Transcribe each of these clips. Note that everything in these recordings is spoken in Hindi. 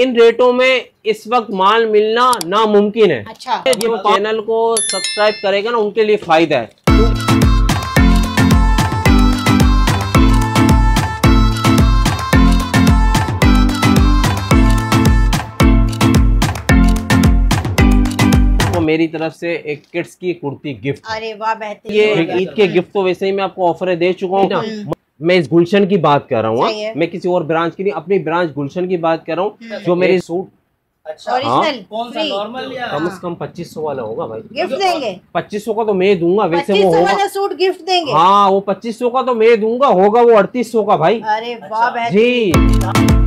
इन रेटों में इस वक्त माल मिलना नामुमकिन है। अच्छा, जो चैनल को सब्सक्राइब करेगा ना उनके लिए फायदा है। मेरी तरफ से एक किड्स की कुर्ती गिफ्ट। अरे वाह, बेहतरीन। ये ईद के गिफ्ट तो वैसे ही मैं आपको ऑफर दे चुका हूँ ना। मैं इस गुलशन की बात कर रहा हूँ, मैं किसी और ब्रांच की नहीं, अपनी ब्रांच गुलशन की बात कर रहा हूँ। जो मेरे सूट अच्छा, कौन सा नॉर्मल या कम से कम 2500 वाला होगा भाई, गिफ्ट देंगे। 2500 का तो मैं दूंगा, वैसे वो होगा सूट गिफ्ट देंगे। हाँ, वो 2500 का तो मैं दूंगा, होगा वो 3800 का भाई। अरे वाह जी।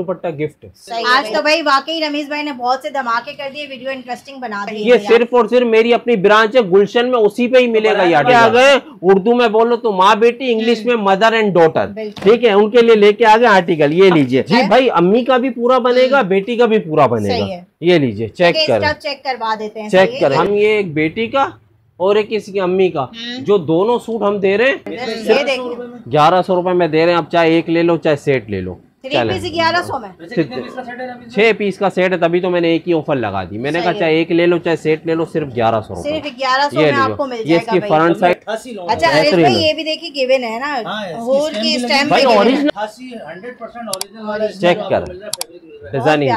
दुपट्टा गिफ्ट। आज तो भाई वाकई रमेश भाई ने बहुत से धमाके कर दिए, वीडियो इंटरेस्टिंग बना दी। ये सिर्फ और सिर्फ मेरी अपनी ब्रांच है गुलशन में, उसी पे ही मिलेगा। यार आ गए, उर्दू में बोलो तो माँ बेटी, इंग्लिश में मदर एंड डॉटर, ठीक है, उनके लिए लेके आ गए आर्टिकल। ये लीजिए जी भाई, अम्मी का भी पूरा बनेगा, बेटी का भी पूरा बनेगा। ये लीजिए, चेक करवा देते हैं, चेक कर। हम ये एक बेटी का और एक किसी की अम्मी का, जो दोनों सूट हम दे रहे हैं 1100 रुपए में दे रहे हैं। आप चाहे एक ले लो, चाहे सेट ले लो। 1100 में 6 पीस का सेट है, तभी तो मैंने एक ही ऑफर लगा दी। मैंने कहा चाहे एक ले लो, चाहे सेट ले लो, सिर्फ 1100 में आपको मिल जाएगा। ये फ्रंट साइड। अच्छा अरे भाई, ये भी देखिए गिवन है ना, होल की स्टैम्प पे ओरिजिनल 100% ओरिजिनल। चेक कर, डिजाइन है,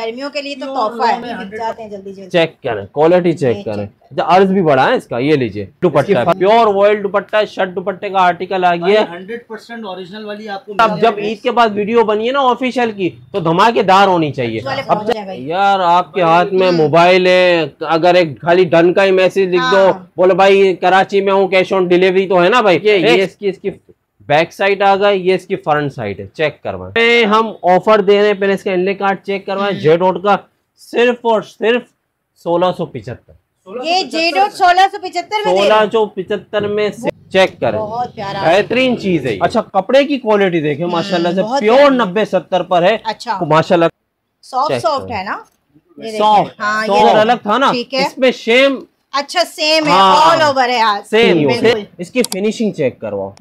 गर्मियों के लिए तो तोहफा है, जाते हैं जल्दी जल्दी। चेक करें, क्वालिटी चेक करें, अर्ज भी बड़ा है इसका। ये लीजिए dupatta, pure voile dupatta, shirt दुपट्टे का आर्टिकल आ गया है 100% ओरिजिनल वाली। आपको अब जब ईद के बाद वीडियो बनी है ना ऑफिशियल की, तो धमाकेदार होनी चाहिए। अब यार आपके हाथ में मोबाइल है, अगर एक खाली डन का ही मैसेज लिख दो, बोलो भाई कराची में हूँ, कैश ऑन डिलीवरी तो है ना भाई। ये इसकी बैक साइड आ गई, ये इसकी फ्रंट साइड है। चेक करवाएं, हम ऑफर दे रहे हैं। पहले इसका इनले कार्ड चेक करवाएं, जे डॉट का सिर्फ और सिर्फ 1675। ये जे डॉट 1675 में 1675 में। चेक करें, बहुत प्यारा, बेहतरीन चीज है। अच्छा, कपड़े की क्वालिटी देखें माशाल्लाह से, प्योर 90-70 पर है। अच्छा माशाल्लाह, सॉफ्ट है ना, सॉफ्ट। हाँ, ये अलग था ना, इसमें सेम। अच्छा सेम है, ऑल ओवर है आज सेम। इसकी फिनिशिंग चेक करवाओ,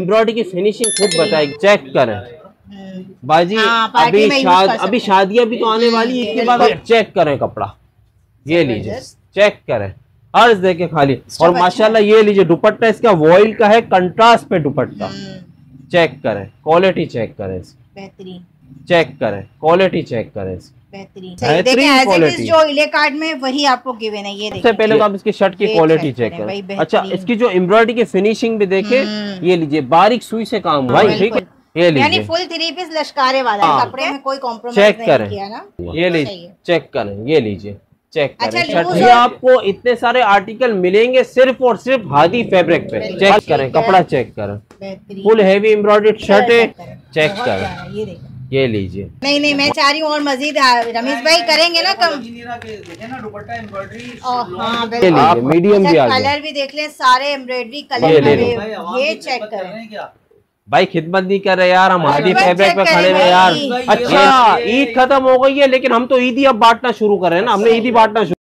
एम्ब्रॉयडरी की फिनिशिंग खुद बताएगी। चेक करें बाजी, अभी शादियां भी तो आने वाली है, इसके बाद। चेक करें कपड़ा, ये लीजिए, चेक करें, अर्ज देखे खाली। और माशाल्लाह, ये लीजिए दुपट्टा इसका वॉयल का है, कंट्रास्ट पे दुपट्टा। चेक करें, क्वालिटी चेक करें इसकी, चेक करें क्वालिटी चेक करें इसकी, बेहतरीन। जो इले कार्ड में वही आपको गिवन है। ये सबसे पहले तो आप इसकी शर्ट की क्वालिटी चेक करें। अच्छा, इसकी जो एम्ब्रॉयडरी की फिनिशिंग भी देखे, ये लीजिए बारीक सुई से काम भाई, ठीक है। ये यानी फुल 3 पीस लश्कारे वाला कपड़े में, कोई कॉम्प्रोमाइज नहीं किया ना। ये लीजिए, चेक करें, ये लीजिए, चेक करें। ये आपको इतने सारे आर्टिकल मिलेंगे सिर्फ और सिर्फ हादी फैब्रिक पे। चेक करें कपड़ा, चेक करें, फुल हैवी एम्ब्रॉयडर्ड शर्ट है। चेक करें, ये लीजिए। नहीं, मैं चाह रही हूँ और मजीद रमेश भाई करेंगे ना कम। हाँ, मीडियम भी, कलर भी देख लें, सारे एम्ब्रॉयडरी कलर। ये चेक करें भाई, खिदमत नहीं कर रहे यार, हम हादी फैब्रिक पे खड़े हैं यार। अच्छा, ईद खत्म हो गई है, लेकिन हम तो ईद ही अब बांटना शुरू कर रहे हैं ना, हमने ईद ही बांटना शुरू।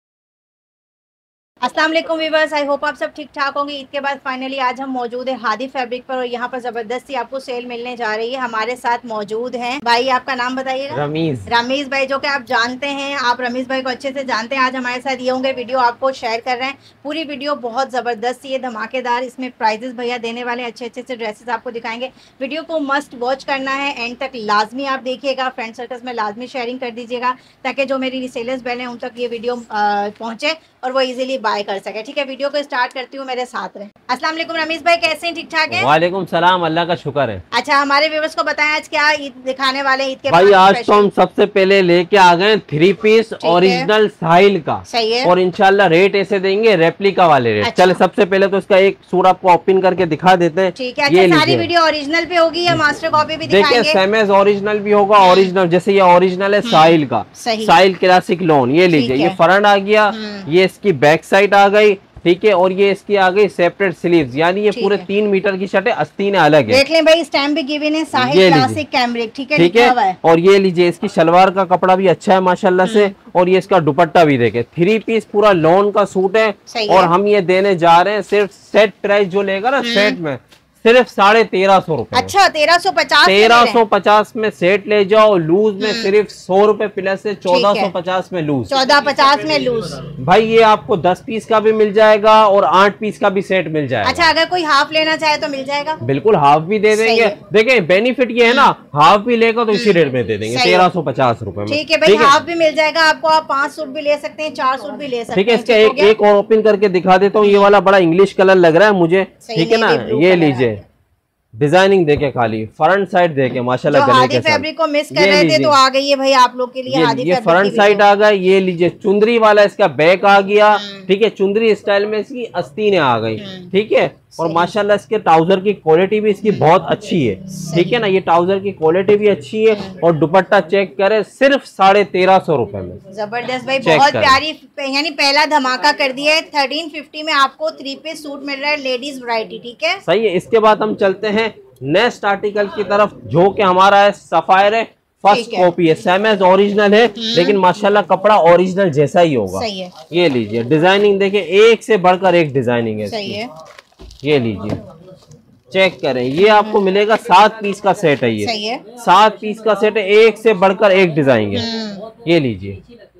अस्सलाम वालेकुम व्यूअर्स, आई होप आप सब ठीक ठाक होंगे। ईद के बाद फाइनली आज हम मौजूद है हादी फैब्रिक पर, और यहाँ पर जबरदस्ती आपको सेल मिलने जा रही है। हमारे साथ मौजूद हैं भाई, आपका नाम बताइएगा। रमीज। रमीज भाई, जो कि आप जानते हैं, आप रमीज भाई को अच्छे से जानते हैं, आज हमारे साथ ये होंगे, वीडियो आपको शेयर कर रहे हैं। पूरी वीडियो बहुत जबरदस्त है, धमाकेदार, इसमें प्राइजेस भैया देने वाले, अच्छे से ड्रेसेस आपको दिखाएंगे। वीडियो को मस्ट वॉच करना है, एंड तक लाजमी आप देखिएगा, फ्रेंड सर्कल्स में लाजमी शेयरिंग कर दीजिएगा, ताकि जो मेरी रिसेलर्स बहन है उन तक ये वीडियो पहुँचे और वो ईजिली बाय कर सके। ठीक है, वीडियो को स्टार्ट करती हूँ, मेरे साथ रहे। अस्सलाम वालेकुम रमीज भाई, कैसे हैं? ठीक ठाक है। वालेकुम सलाम, अल्लाह का शुक्र है। अच्छा, हमारे व्यूअर्स को बताएं आज क्या ईद दिखाने वाले ईद के भाई? आज तो हम सबसे पहले लेके आ गए 3 पीस ओरिजिनल साइल का। सही है। और इंशाल्लाह रेट ऐसे देंगे रेप्लिका वाले रेट। चल सबसे पहले तो इसका एक सूट आपको ओपन करके दिखा देते हैं। ठीक है। अच्छा, सारी वीडियो ओरिजिनल पे होगी या मास्टर कॉपी भी दिखाएंगे? देखिए सेम एज ओरिजिनल भी होगा। ओरिजिनल जैसे ये ओरिजिनल है साइल का, साइल क्लासिक लोन, ये लीजिए। ये फ्रंट आ गया, ये इसकी बैक साइड आ गई, ठीक है। और ये इसकी आ गई सेपरेट स्लीव्स, यानी ये पूरे 3 मीटर की शर्ट है, आस्तीन अलग है। देख लें भाई, स्टैम्प भी गिवन है, साहिल क्लासिक कैमरिक, ठीक है, ठीक है। और ये लीजिए, इसकी शलवार का कपड़ा भी अच्छा है माशाल्लाह से। और ये इसका दुपट्टा भी देखे, 3 पीस पूरा लॉन का सूट है। और हम ये देने जा रहे हैं सिर्फ सेट प्राइस, जो लेगा ना सेट में सिर्फ 1350 रूपए। अच्छा, 1350। 1350 में सेट ले जाओ, लूज में सिर्फ 100 रूपए प्लस है, 1450 में लूज। 1450 में लूज भाई। ये आपको 10 पीस का भी मिल जाएगा और 8 पीस का भी सेट मिल जाएगा। अच्छा, अगर कोई हाफ लेना चाहे तो मिल जाएगा? बिल्कुल, हाफ भी दे देंगे। देखे बेनिफिट ये है ना, हाफ भी लेगा तो इसी रेट में दे देंगे 1350 रूपए। ठीक है भाई, हाफ भी मिल जाएगा आपको। आप 5 सूट भी ले सकते हैं, 4 सूट भी ले सकते हैं। इसका एक और ओपन करके दिखा देता हूँ। ये वाला बड़ा इंग्लिश कलर लग रहा है मुझे, ठीक है ना। ये लीजिए, डिजाइनिंग देखे, खाली फ्रंट साइड देखे माशाल्लाह। हादी फैब्रिक को मिस कर रहे थे तो आ गई है भाई आप लोग के लिए। ये फ्रंट साइड आ गया। ये लीजिए, चुंदरी वाला इसका बैक आ गया, ठीक है। चुंदरी स्टाइल में इसकी अस्तीने आ गई, ठीक है। और माशाल्लाह इसके ट्राउजर की क्वालिटी भी इसकी बहुत अच्छी है, ठीक है ना। ये ट्राउजर की क्वालिटी भी अच्छी है। और दुपट्टा चेक करें, सिर्फ 1350 रूपए में। जबरदस्त भाई, बहुत प्यारी, यानी पहला धमाका कर दिया है। 1350 में आपको 3 पीस सूट मिल रहा है, लेडीज वैरायटी, ठीक है, सही है। इसके बाद हम चलते हैं नेक्स्ट आर्टिकल की तरफ, जो कि हमारा है सफायर है। फर्स्ट कॉपी है, सेम एज ओरिजिनल है, लेकिन माशाल्लाह कपड़ा ओरिजिनल जैसा ही होगा। ये लीजिए, डिजाइनिंग देखिए, एक से बढ़कर एक डिजाइनिंग है। ये लीजिए, चेक करें। ये आपको मिलेगा 7 पीस का सेट है। ये 7 पीस का सेट है, एक से बढ़कर एक डिजाइन है। ये लीजिए,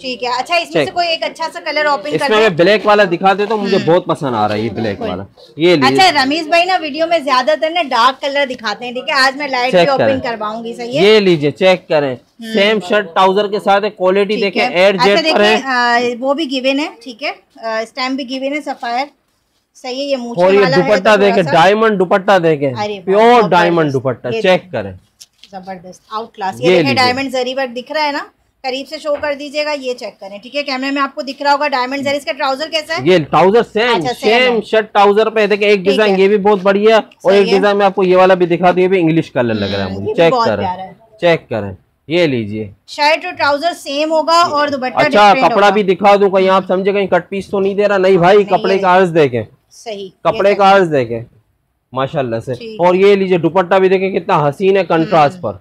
ठीक है। अच्छा, इसमें से कोई एक अच्छा सा कलर ओपन करना है। मैं ब्लैक वाला दिखा देता हूँ, मुझे बहुत पसंद आ रहा है ये ब्लैक वाला। ये लीजिए। अच्छा रमेश भाई ना वीडियो में ज्यादातर ना डार्क कलर दिखाते हैं, ठीक है। आज मैं लाइट भी ओपन करवाऊंगी। सही है। ये लीजिए, चेक करें, सेम शर्ट ट्राउजर के साथ है। क्वालिटी देखें, एड जेट पर है, वो भी गिवन है, ठीक है। स्टैम्प भी गिवन है, सफायर, सही है। ये मूछे वाला है, दुपट्टा देखे, डायमंड दुपट्टा देखे, प्योर डायमंड दुपट्टा, चेक करें, जबरदस्त आउट क्लास। ये देखें, डायमंड जरी वर्क दिख रहा है ना, करीब से शो कर दीजिएगा। ये चेक करें, ठीक है, कैमरे में आपको दिख रहा होगा डायमंड जरी। इसका ट्राउजर कैसा है? ये ट्राउजर सेम शर्ट ट्राउजर पे देखिए, एक डिजाइन ये भी बहुत बढ़िया है। और एक डिजाइन में आपको ये वाला भी दिखा दूं, ये भी इंग्लिश कलर लग रहा है मुझे। चेक करें, चेक करें। ये लीजिए, शर्ट और ट्राउजर सेम होगा और दुपट्टा अच्छा कपड़ा भी दिखा दूं, कहीं आप समझे कहीं कट पीस तो नहीं दे रहा। नहीं भाई, कपड़े का अर्ज देखें, सही कपड़े का अर्ज देखें माशाल्लाह से। और ये लीजिए, दुपट्टा भी देखें, कितना हसीन है कंट्रास्ट पर।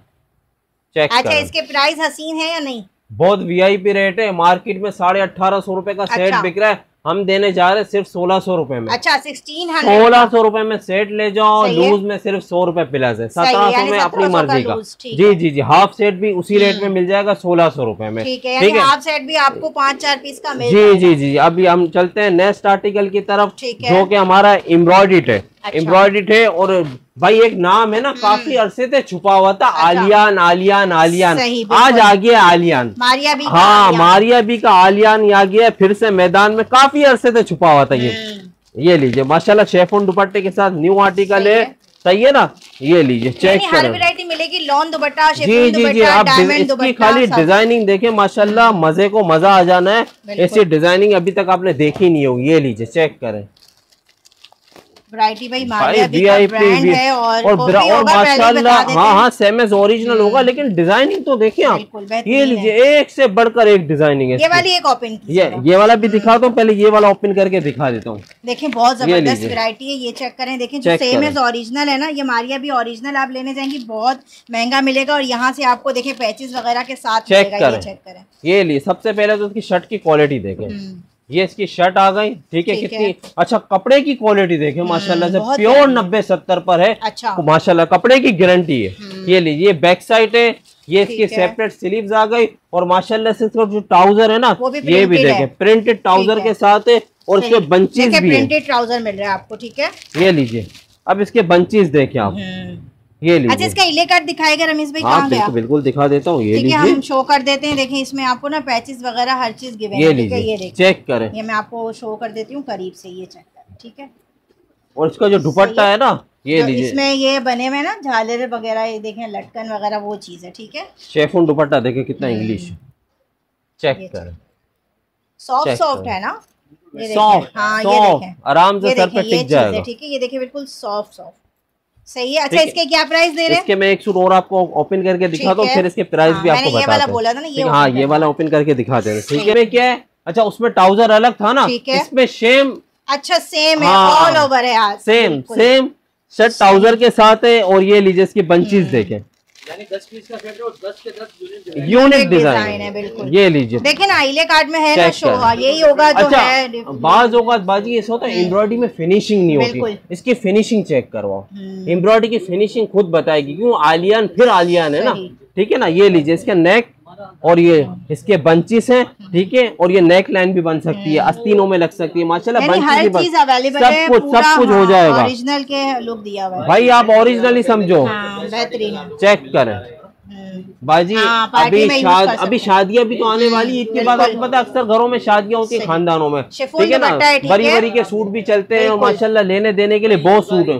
चेक। अच्छा, इसके प्राइस हसीन है या नहीं? बहुत VIP रेट है, मार्केट में 1850 रूपए का सेट बिक रहा है, हम देने जा रहे हैं सिर्फ 1600 रूपए में। अच्छा, 1600 रूपए में सेट ले जाओ, लूज में सिर्फ 100 रूपए प्लस है, 1700 में अपनी मर्जी का। जी जी जी, हाफ सेट भी उसी रेट में मिल जाएगा 1600 रूपए में, ठीक है। हाफ सेट भी आपको 5-4 पीस का मिल जाएगा। जी जी जी, अभी हम चलते हैं नेक्स्ट आर्टिकल की तरफ, जो की हमारा एम्ब्रॉयडेड है। एम्ब्रॉयडेड है। और भाई एक नाम है ना, काफी अरसे से छुपा हुआ था, आलियान आलियान आलियान, आज आ गया आलियान। मारिया बी, हाँ मारिया बी का आलियान आ गया फिर से मैदान में, काफी अरसे से छुपा हुआ था ये। ये लीजिए माशाल्लाह, शेफोन दुपट्टे के साथ न्यू आर्टिकल है, सही है ना। ये लीजिए, चेक करें, हर वैरायटी मिलेगी, लॉन दुपट्टा, शेफोन दुपट्टा, डायमंड दुपट्टा। खाली डिजाइनिंग देखें माशाल्लाह, मजे को मजा आ जाना है। ऐसी डिजाइनिंग अभी तक आपने देखी नहीं होगी। ये लीजिए, चेक करें, वैरायटी भाई मारिया बी का ब्रांड है। और माशाल्लाह, हाँ हाँ सेम एज ओरिजिनल होगा, लेकिन डिजाइनिंग तो देखिए आप। ये लीजिए, एक से बढ़कर एक डिजाइनिंग है। ये वाली एक ओपन कीजिए, ये वाला भी दिखाता हूँ, पहले ये वाला ओपन करके दिखा देता हूँ। देखें, बहुत जबरदस्त वैरायटी है। ये चेक करें, देखें जो सेम एज ओरिजिनल है ना, ये मारिया बी ओरिजिनल आप लेने जाएंगी बहुत महंगा मिलेगा। और यहाँ से आपको देखें पैचेस वगैरह के साथ मिलेगा। ये चेक करें। ये ली, सबसे पहले तो उसकी शर्ट की क्वालिटी देखें। ये इसकी शर्ट आ गई, ठीक है, कितनी अच्छा। कपड़े की क्वालिटी देखें माशाल्लाह से, प्योर 90-70 पर है, अच्छा माशाल्लाह, कपड़े की गारंटी है। ये लीजिए, बैक साइड है, ये इसकी सेपरेट स्लीव्स आ गई। और माशाल्लाह से इसका जो ट्राउजर है ना, ये भी देखें प्रिंटेड ट्राउजर के साथ है। और इसके बंचेस भी, प्रिंटेड ट्राउजर मिल रहा है आपको, ठीक है। ये लीजिए, अब इसके बंचेस देखें आप, ये लीजिए। अच्छा इसका इले कट दिखाएगा रमेश भाई, कहाँ गया? बिल्कुल दिखा देता हूँ, ये लीजिए, हम शो कर देते हैं। देखिए इसमें आपको ना पैचेस वगैरह हर चीज गिवन है, ठीक है? ये देखिए चेक करें, ये मैं आपको शो कर देती हूँ करीब से, ये चेक करें, ठीक है? और इसका जो दुपट्टा है ना, ये लीजिए, इसमें ये बने हुए ना झालर वगैरह, ये देखें लटकन वगैरह वो चीज है, ठीक है? शेफून दुपट्टा देखें कितना इंग्लिश, चेक करें, सॉफ्ट सॉफ्ट है ना, सॉफ्ट, हाँ ये देखें आराम से सर पे टिक जाएगा, ठीक है? ये देखिए बिल्कुल सॉफ्ट सॉफ्ट, सही है। अच्छा इसके क्या प्राइस दे रहे हैं? इसके मैं एक सूट और आपको ओपन करके दिखा दूं, फिर इसके प्राइस भी आपको बता दूं। बोला था ना ये, हाँ ये वाला ओपन करके दिखा दे रहे, ठीक है? क्या है? अच्छा उसमें ट्राउजर अलग था ना, इसमें सेम, अच्छा सेम है, ऑल ओवर है यार, सेम सेम शर्ट ट्राउजर के साथ है। और ये लीजिए इसकी बंचेस देखें, यानी 10 पीस का सेट है और 10 के 10 यूनिक डिजाइन है, बिल्कुल। ये लीजिए देखें ना, आईले कार्ड में है ना शो, यही होगा जो है। बाज औकात बाजी ऐसा होता है एम्ब्रॉयडरी में फिनिशिंग नहीं होती, इसकी फिनिशिंग चेक करवाओ, एम्ब्रॉयडरी की फिनिशिंग खुद बताएगी, क्यों आलियान फिर आलियान है ना, ठीक है ना? ये लीजिए इसका नेक और ये इसके बंचेस हैं, ठीक है? और ये नेक लाइन भी बन सकती है, आस्तीनों में लग सकती है, माशाल्लाह बंचेस भी बन, सब कुछ हो जाएगा। ओरिजिनल के लुक दिया हुआ है भाई, आप ओरिजिनल ही समझो, बेहतरीन है, चेक करें बाजी। अभी शादियां भी तो आने वाली है, इसके बाद आपको पता अक्सर घरों में शादियां होती है, खानदानों में, ठीक है ना? बड़ी बड़ी के सूट भी चलते हैं और माशाल्लाह लेने देने के लिए बहुत सूट है,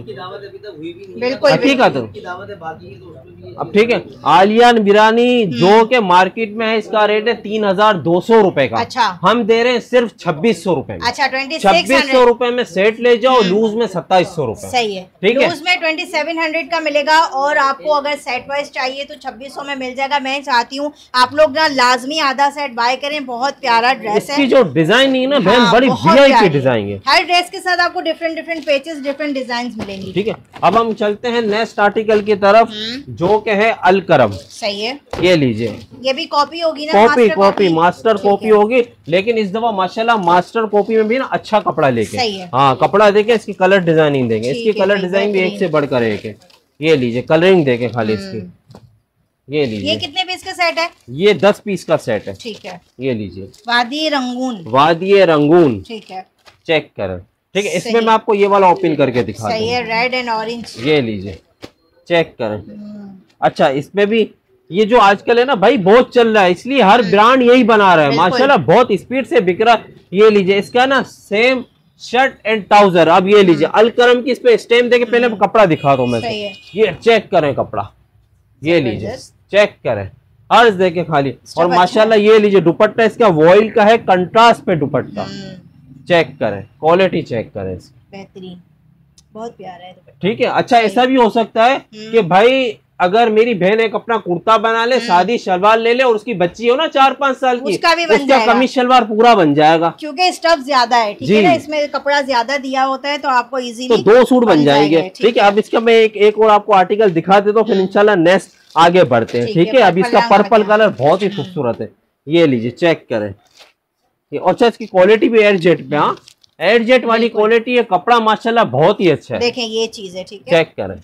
हकीकत है। अब ठीक है, आलियान बिरानी जो के मार्केट में है, इसका रेट है 3200 रुपए का, हम दे रहे हैं सिर्फ 2600 रुपए। 2600 रुपए में सेट ले जाओ, लूज में 2700 रुपए, सही है, ठीक है? उसमें 2700 का मिलेगा और आपको अगर सेट वाइज चाहिए तो 2600 में मिल जाएगा। मैं चाहती हूँ आप लोग ना लाजमी आधा सेट बाय करें, बहुत प्यारा ड्रेस है, इसकी जो डिजाइन है ना बहन, बड़ी वीआईपी डिजाइन है। हर ड्रेस के साथ आपको different different patches, different design मिलेंगी, ठीक है? अब हम चलते हैं नेक्स्ट आर्टिकल की तरफ जो के है अल करम, सही है? ये लीजिए, ये भी कॉपी होगी ना, कॉपी मास्टर कॉपी होगी, लेकिन इस दफा माशाल्लाह मास्टर कॉपी में भी ना अच्छा कपड़ा लेके, हाँ कपड़ा देके इसकी कलर डिजाइनिंग देंगे, इसकी कलर डिजाइन भी एक से बढ़कर एक है। ये लीजिए कलरिंग देखे खाली इसकी, ये लीजिए। ये कितने पीस का सेट है? ये 10 पीस का सेट है, ठीक है? ये लीजिए वादी रंगून, वादी रंगून, ठीक है? चेक करें, ठीक है? इसमें मैं आपको ये वाला ओपन करके दिखा दूं, सही है? रेड एंड ऑरेंज, ये लीजिए चेक करें। अच्छा इसमें भी ये जो आजकल है ना भाई बहुत चल रहा है, इसलिए हर ब्रांड यही बना रहा है, माशाल्लाह बहुत स्पीड से बिक रहा है। ये लीजिए इसका ना सेम शर्ट एंड ट्राउजर। अब ये लीजिए अल करम की इस पे स्टैम्प देके पहले कपड़ा दिखा दो मैं, ये चेक करें कपड़ा, ये लीजिए चेक करें, अर्ज देखे खाली। और माशाल्लाह ये लीजिए दुपट्टा इसका वॉयल का है, कंट्रास्ट पे दुपट्टा, चेक करें क्वालिटी, चेक करें बेहतरीन, बहुत प्यारा है, ठीक है? अच्छा ऐसा भी हो सकता है कि भाई अगर मेरी बहन एक अपना कुर्ता बना ले, शादी शलवार ले ले और उसकी बच्ची हो ना 4-5 साल की, उसका भी बन जाएगा, कमीज शलवार पूरा बन जाएगा, क्योंकि स्टफ ज्यादा है, ठीक है ना? इसमें कपड़ा ज्यादा दिया होता है तो आपको इजीली तो 2 सूट बन जाएंगे, ठीक है? अब इसका मैं एक और आपको आर्टिकल दिखा देता हूँ, फिर इंशाल्लाह नेक्स्ट आगे बढ़ते हैं, ठीक है? अब इसका पर्पल कलर बहुत ही खूबसूरत है, ये लीजिए चेक करें। अच्छा इसकी क्वालिटी भी एयरजेट पे, हाँ एयरजेट वाली क्वालिटी है, कपड़ा माशाल्लाह बहुत ही अच्छा है, देखें ये चीज है, ठीक है? चेक करें,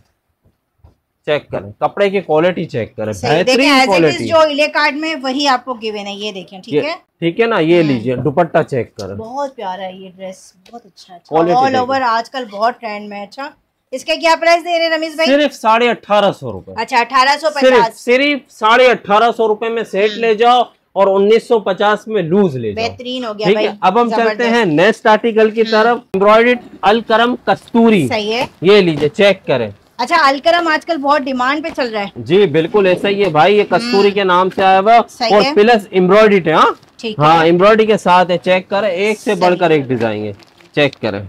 चेक करें कपड़े की क्वालिटी, चेक करें बेहतरीन क्वालिटी, जो इले कार्ड में वही आपको गिवन है, ये देखें, ठीक है? ठीक है ना? ये लीजिए दुपट्टा चेक करें, बहुत प्यारा है ये ड्रेस, बहुत अच्छा, ऑल ओवर आजकल बहुत ट्रेंड में। अच्छा इसके क्या प्राइस दे रहे हैं रमेश भाई? सिर्फ 1850 रुपए। अच्छा 1850, सिर्फ 1850 रुपए में सेट ले जाओ और 1950 में लूज ले जाओ, बेहतरीन हो गया भाई। अब हम चलते हैं नेक्स्ट आर्टिकल की तरफ, एम्ब्रॉयडर्ड अल करम कस्तूरी, सही है? ये लीजिए चेक करें। अच्छा अल करम आजकल बहुत डिमांड पे चल रहा है, जी बिल्कुल ऐसा ही है भाई, ये कस्तूरी के नाम से आया हुआ और प्लस एम्ब्रॉयडर्ड है, हाँ एम्ब्रॉयडरी के साथ है, चेक करें एक से बढ़कर एक डिजाइन है, चेक करें।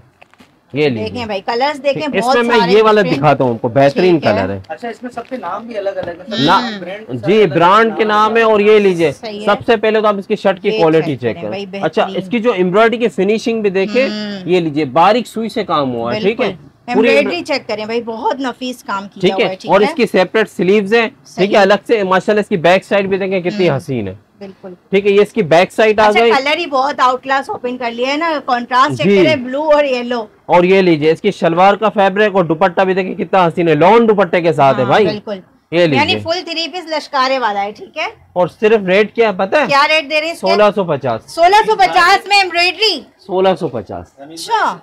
ये देखें भाई कलर्स देखें, बहुत इसमें मैं ये वाला दिखाता हूँ आपको, बेहतरीन कलर है। अच्छा इसमें सबके नाम भी अलग अलग है, जी ब्रांड के नाम है। और ये लीजिए सबसे पहले तो आप इसकी शर्ट की क्वालिटी चेक करें। अच्छा इसकी जो एम्ब्रॉयडरी की फिनिशिंग भी देखें, ये लीजिए बारीक सुई से काम हुआ है, ठीक है? एम्ब्रॉयडरी चेक करें भाई, बहुत नफीस काम किया हुआ है, ठीक है? और इसकी सेपरेट स्लीव्स हैं, ठीक है? अलग से माशाल्लाह इसकी बैक साइड भी देखें कितनी हसीन है, बिल्कुल ठीक है? ये इसकी बैक साइड आ गई। कलर ही बहुत आउटक्लास ओपन कर लिया है ना, कॉन्ट्रास्ट चेक करें ब्लू और येलो। और ये लीजिए इसकी शलवार का फैब्रिक और दुपट्टा भी देखिए कितना हसीन है, लॉन दुपट्टे के साथ है भाई, बिल्कुल ये लीजिए, यानी फुल 3 पीस लश्कारे वाला है, ठीक है? और सिर्फ रेट क्या है पता है? क्या रेट दे रहे हैं? 1650 में एम्ब्रॉयडरी, 1650।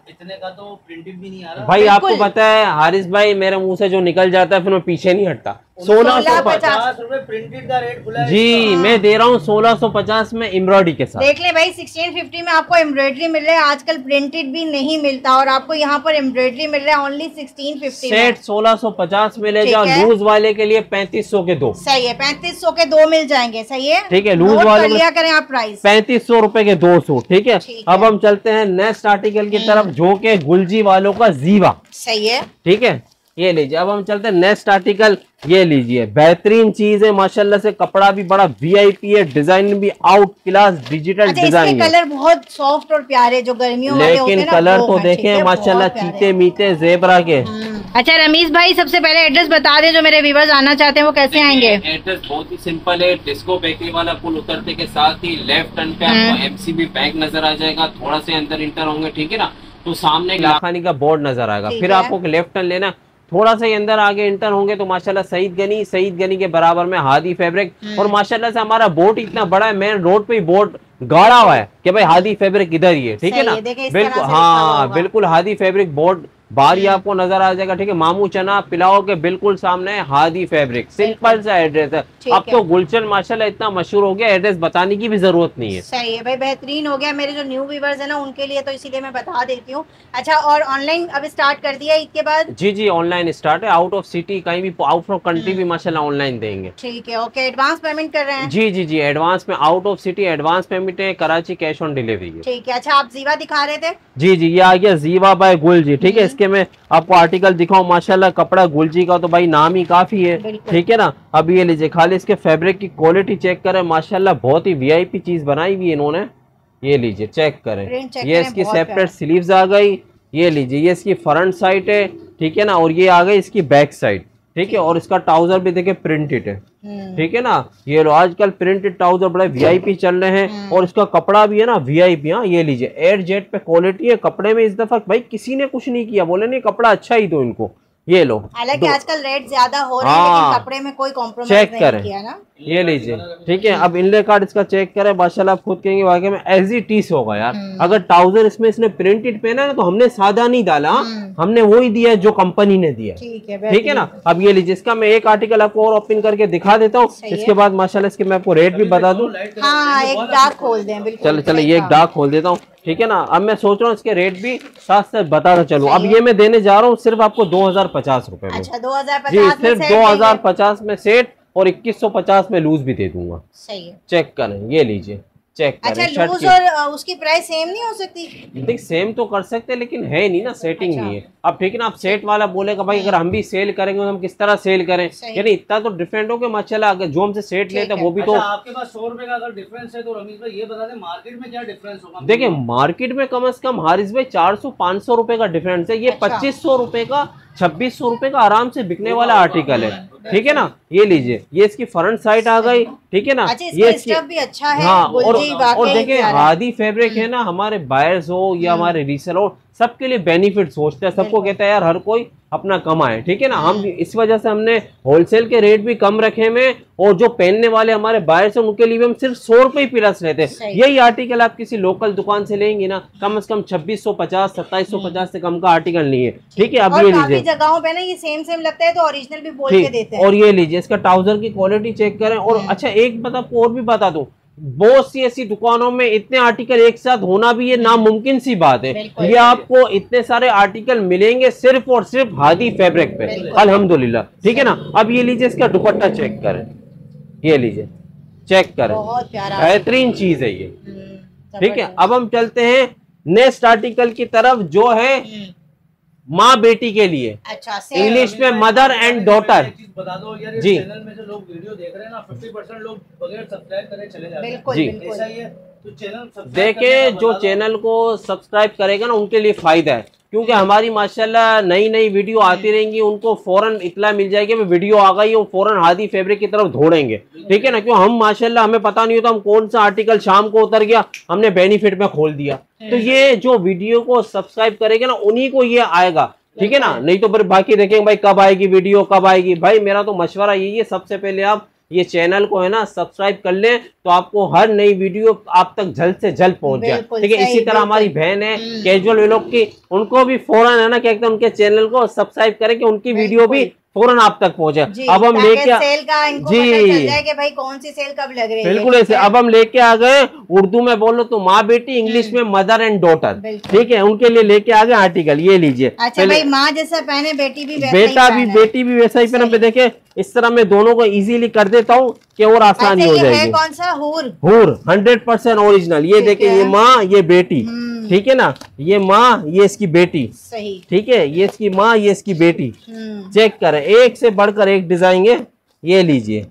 इतने का तो प्रिंटिंग भी नहीं आ रहा भाई। आपको पता है हारिस भाई, मेरे मुंह से जो निकल जाता है फिर मैं पीछे नहीं हटता। 1650 रुपए प्रिंटेड का रेट खुला है जी। मैं दे रहा हूँ 1650 में एम्ब्रॉयडरी के साथ। देख ले भाई 1650 में आपको एम्ब्रॉयडरी मिल रहा है, आजकल प्रिंटेड भी नहीं मिलता और आपको यहाँ पर एम्ब्रॉयडरी मिल रहा है ओनली 1650। सेट 1650 मिलेगा। लूज वाले के लिए 3500 के दो। सही है, 3500 के दो मिल जाएंगे। सही है, ठीक है। लूज वाले लिया करें आप प्राइस 3500 रुपए के 200। ठीक है, अब हम चलते हैं नेक्स्ट आर्टिकल की तरफ जो के गुलजी वालों का जीवा। सही है, ठीक है, ये लीजिए। अब हम चलते हैं नेक्स्ट आर्टिकल, ये लीजिए बेहतरीन चीज है माशाल्लाह से। कपड़ा भी बड़ा वीआईपी है, डिजाइन भी आउट क्लास डिजिटल डिजाइन है। कलर बहुत सॉफ्ट और प्यारे जो गर्मियों वाले होते हैं। लेकिन कलर तो देखें माशाल्लाह, चीते मीते जेबरा के। अच्छा रमीज भाई, सबसे पहले एड्रेस बता दें, जो मेरे व्यूवर्स आना चाहते हैं वो कैसे आएंगे। एड्रेस बहुत ही सिंपल है, डिस्को बेकरी वाला पुल उतरते के साथ ही लेफ्ट टर्न पे आपको एमसीबी बैंक नजर आ जाएगा। थोड़ा सा अंदर इंटर होंगे, ठीक है ना, तो सामने लाखानी का बोर्ड नजर आएगा। फिर आपको लेफ्ट टर्न लेना, थोड़ा सा अंदर आगे इंटर होंगे तो माशाल्लाह सईद गनी के बराबर में हादी फैब्रिक। और माशाल्लाह से हमारा बोर्ड इतना बड़ा है, मेन रोड पे ही बोर्ड गाड़ा हुआ है कि भाई हादी फैब्रिक इधर ही है, ठीक है ना। बिल्कुल, हाँ बिल्कुल, हादी फैब्रिक बोर्ड बाहर ही आपको नजर आ जाएगा। ठीक है, मामू चना पिलाओ के बिल्कुल सामने हादी फैब्रिक। सिंपल सा एड्रेस है। अब तो गुलशन माशाल्लाह इतना मशहूर हो गया, एड्रेस बताने की भी जरूरत नहीं है। सही है भाई, बेहतरीन हो गया। मेरे जो न्यू व्यूवर्स है ना उनके लिए तो इसीलिए मैं बता देती हूँ। अच्छा, और ऑनलाइन अब स्टार्ट कर दिया इसके बाद? जी जी, ऑनलाइन स्टार्ट है। आउट ऑफ सिटी कहीं भी, आउट ऑफ कंट्री भी माशाल्लाह ऑनलाइन देंगे। ठीक है, ओके। एडवांस पेमेंट कर रहे हैं? जी जी जी, एडवांस में out of city advance payment है, कराची कैश ऑन डिलीवरी। ठीक है। अच्छा, आप जीवा दिखा रहे थे? जी जी, ये आ गया जीवा बाय गुल जी। ठीक है, इसके मैं आपको आर्टिकल दिखाऊं। माशाल्लाह कपड़ा गुलजी का तो भाई नाम ही काफी है, ठीक है ना। अब ये लीजिए, खाली इसके फैब्रिक की क्वालिटी चेक करें। माशाल्लाह बहुत ही वीआईपी चीज बनाई हुई है इन्होंने। ये लीजिए चेक करें, ये इसकी सेपरेट स्लीव्स आ गई। ये लीजिए, ये इसकी फ्रंट साइड है, ठीक है ना, और ये आ गई इसकी बैक साइड। ठीक है, और इसका ट्राउजर भी देखे प्रिंटेड है, ठीक है ना। ये लो, आजकल प्रिंटेड ट्राउजर बड़े वीआईपी चल रहे हैं और इसका कपड़ा भी है ना वीआईपी। हाँ, ये लीजिए एयर जेट पे क्वालिटी है। कपड़े में इस दफा भाई किसी ने कुछ नहीं किया, बोले नहीं कपड़ा अच्छा ही दो इनको। ये लो, हालांकि आजकल रेट ज्यादा हो रहे हैं लेकिन कपड़े में कोई कॉम्प्रोमाइज नहीं किया ना। ये लीजिए, ठीक है। अब इनले कार्ड इसका चेक करें, माशाल्लाह खुद कहेंगे वाकई में एज इट इज होगा यार। अगर ट्राउजर इसमें इसने प्रिंटेड पहना ना तो हमने सादा नहीं डाला, हमने वो ही दिया जो कंपनी ने दिया, ठीक है ना। अब ये लीजिए, इसका मैं एक आर्टिकल आपको और ओपन करके दिखा देता हूँ, इसके बाद माशाल्लाह इसके मैं आपको रेट भी बता दूँ। चलो चलो, ये एक डार्क खोल देता हूँ, ठीक है ना। अब मैं सोच रहा हूँ इसके रेट भी साथ साथ बताता चलूँ। अब ये मैं देने जा रहा हूँ सिर्फ आपको 2050 रुपए में। अच्छा, 2050 जी, सिर्फ 2050 में सेट और 2150 में लूज भी दे दूंगा। सही है, चेक करें, ये लीजिए चेक करें। अच्छा, लूज और उसकी प्राइस सेम नहीं हो सकती? देखिए सेम तो कर सकते हैं लेकिन है नहीं ना, सेटिंग नहीं है। अब ठीक है ना, आप सेट वाला बोलेगा भाई अगर हम भी सेल करेंगे तो हम किस तरह सेल करें, यानी इतना तो डिफरेंट हो गया माशाल्लाह। अगर जो हमसे सेट लेते हैं वो भी तो आपके पास 100 रुपए का अगर डिफरेंस है तो रमीज भाई ये बता दें मार्केट में क्या डिफरेंस होगा। देखिये मार्केट में कम से कम हारिस भाई 400-500 रुपए का डिफरेंस है। ये 2500 रुपए का 2600 रुपए का आराम से बिकने वाला आर्टिकल है, ठीक है ना। ये लीजिए, ये इसकी फ्रंट साइड आ गई, ठीक है ना। ये स्टफ भी अच्छा है। हाँ, और देखिए हादी फैब्रिक है ना, हमारे बायर्स हो या हमारे रीसेलर हो, सबके लिए बेनिफिट सोचता है, सबको कहता है यार हर कोई अपना कमाए, ठीक है ना। हम इस वजह से हमने होलसेल के रेट भी कम रखे हैं और जो पहनने वाले हमारे बायर्स हैं उनके लिए भी हम सिर्फ 100 रुपए ही प्लस लेते हैं। यही आर्टिकल आप किसी लोकल दुकान से लेंगे ना, कम से कम 2650-2750 से कम का आर्टिकल नहीं है, ठीक है। अब ये लीजिए, जगहों पे ना ये सेम सेम लगता है तो ओरिजिनल भी बोल के देते हैं। और ये लीजिए, इसका ट्राउजर की क्वालिटी चेक करें। और अच्छा, एक बात आपको और भी बता दूं, बहुत सी ऐसी दुकानों में इतने आर्टिकल एक साथ होना भी ये नामुमकिन सी बात है। ये आपको इतने सारे आर्टिकल मिलेंगे सिर्फ और सिर्फ हादी फैब्रिक पे, अल्हम्दुलिल्लाह, ठीक है ना। अब ये लीजिए, इसका दुपट्टा चेक करें, ये लीजिए चेक करें, बेहतरीन चीज है ये, ठीक है। अब हम चलते हैं नेक्स्ट आर्टिकल की तरफ जो है माँ बेटी के लिए। अच्छा, इंग्लिश में मदर एंड डॉटर। बता दो यार, जी चैनल में जो लोग वीडियो देख रहे हैं ना 50% लोग बगैर सब्सक्राइब करे चले जाते हैं। बिल्कुल ऐसा ही है, तो चैनल देखे जो चैनल को सब्सक्राइब करेगा ना उनके लिए फायदा है, क्योंकि हमारी माशाल्लाह नई नई वीडियो आती रहेंगी, उनको फौरन इतला मिल जाएगी वीडियो आ गई, वो फौरन हादी फैब्रिक की तरफ दौड़ेंगे, ठीक है ना। क्यों हम माशाल्लाह हमें पता नहीं होता हम कौन सा आर्टिकल शाम को उतर गया, हमने बेनिफिट में खोल दिया। तो ये जो वीडियो को सब्सक्राइब करेगा ना उन्हीं को ये आएगा, ठीक है ना। नहीं तो फिर बाकी देखेंगे भाई कब आएगी वीडियो, कब आएगी। भाई मेरा तो मशवरा यही है, सबसे पहले आप ये चैनल को है ना सब्सक्राइब कर लें तो आपको हर नई वीडियो आप तक जल्द से जल्द पहुंच जाए। ठीक है, इसी तरह हमारी बहन है कैजुअल व्लॉग की, उनको भी फौरन है ना क्या कहते हैं उनके चैनल को सब्सक्राइब करें कि उनकी वीडियो भी फौरन आप तक पहुंचे। अब हम लेके सेल का इनको पता चल जाए कि भाई कौन सी सेल कब लग रही है। बिल्कुल ऐसे अब हम लेके आ गए, उर्दू में बोलो तो माँ बेटी, इंग्लिश में मदर एंड डॉटर। ठीक है, उनके लिए लेके आ गए आर्टिकल, ये लीजिए। अच्छा भाई माँ जैसा पहने बेटी भी, बेटा भी, बेटी भी वैसा ही पहने। देखे इस तरह मैं दोनों को इजीली कर देता हूँ कि और आसानी हो जाएगी। कौन सा हूर, हूर 100% ओरिजिनल। ये देखे ये माँ ये बेटी, ठीक है ना, ये माँ ये इसकी बेटी, सही ठीक है, ये इसकी माँ ये इसकी बेटी। चेक करें एक से बढ़कर एक डिजाइन है, ये लीजिए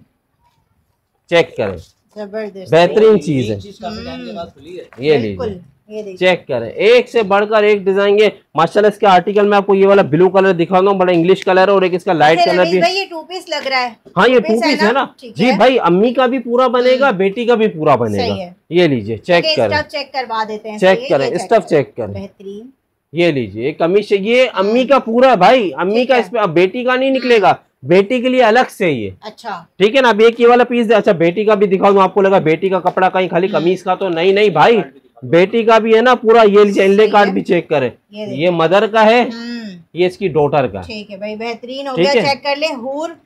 चेक करें जबरदस्त बेहतरीन चीज है। ये लीजिए चेक करें एक से बढ़कर एक डिजाइन है माशाल्लाह। इसके आर्टिकल में आपको ये वाला ब्लू कलर दिखा दूं, बड़ा इंग्लिश कलर है, और एक इसका लाइट कलर भी। ये टू पीस लग रहा है। हाँ ये टू पीस है ना जी भाई, अम्मी का भी पूरा बनेगा, बेटी का भी पूरा बनेगा। ये लीजिए चेक करें, चेक करवा देते हैं, चेक करें स्टफ चेक करें बेहतरीन। ये लीजिए कमीज, ये अम्मी का पूरा भाई, अम्मी का इसमें, अब बेटी का नहीं निकलेगा, बेटी के लिए अलग से ये। अच्छा ठीक है ना, अब एक ये वाला पीस। अच्छा बेटी का भी दिखा दूं, आपको लगा बेटी का कपड़ा कहीं खाली कमीज का तो नहीं, नहीं भाई बेटी का भी है ना पूरा। ये एनले कार्ड भी चेक करें, ये मदर का है, ये इसकी डॉटर का। ठीक है भाई बेहतरीन हो गया, चेक कर ले हूर